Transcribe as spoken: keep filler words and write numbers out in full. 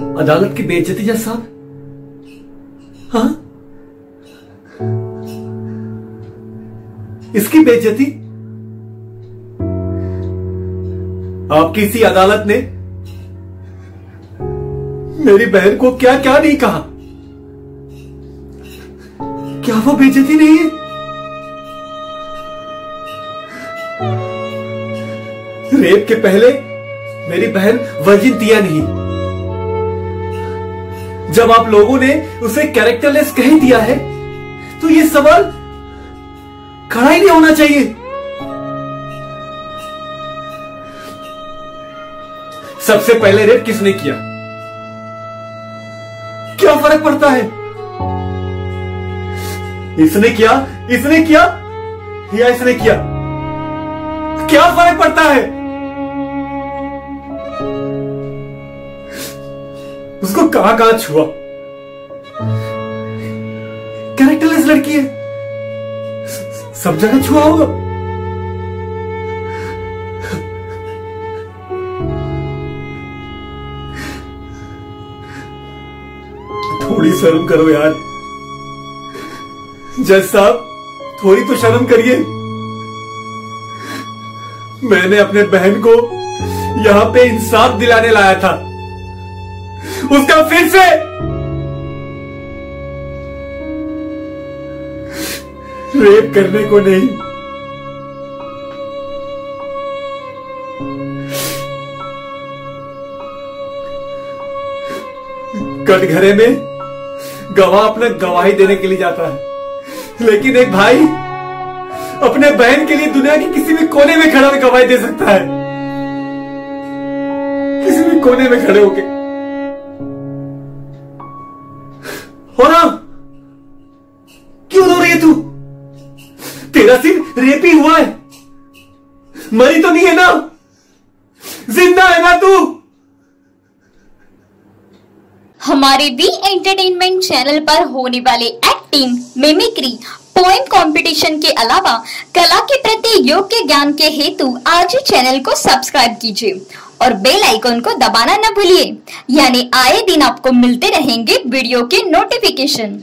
अदालत की बेइज्जती जैसा। हाँ, इसकी बेइज्जती आपकी इसी अदालत ने मेरी बहन को क्या क्या नहीं कहा। क्या वो बेइज्जती नहीं है? रेप के पहले मेरी बहन वर्जिन दिया नहीं, जब आप लोगों ने उसे कैरेक्टरलेस कह दिया है तो ये सवाल खड़ा ही नहीं होना चाहिए। सबसे पहले रेप किसने किया, क्या फर्क पड़ता है? इसने किया, इसने किया या इसने किया, क्या फर्क पड़ता है? उसको कहां कहां छुआ? कैरेक्टरलेस लड़की है, सब जगह छुआ होगा। थोड़ी शर्म करो यार, जज साहब थोड़ी तो शर्म करिए। मैंने अपने बहन को यहां पे इंसाफ दिलाने लाया था, उसका फिर से रेप करने को नहीं। कटघरे में गवाह अपना गवाही देने के लिए जाता है, लेकिन एक भाई अपने बहन के लिए दुनिया के किसी भी कोने में खड़ा होकर गवाही दे सकता है, किसी भी कोने में खड़े होके। हो ना, क्यों रो रही है तू? तेरा सिर्फ रेप ही हुआ है, मरी तो नहीं है ना, जिंदा है ना तू। हमारे वी एंटरटेनमेंट चैनल पर होने वाले एक्टिंग, मिमिक्री, पोएम कंपटीशन के अलावा कला के प्रति योग्य ज्ञान के हेतु आज ही चैनल को सब्सक्राइब कीजिए और बेल आइकॉन को दबाना न भूलिए, यानी आए दिन आपको मिलते रहेंगे वीडियो के नोटिफिकेशन।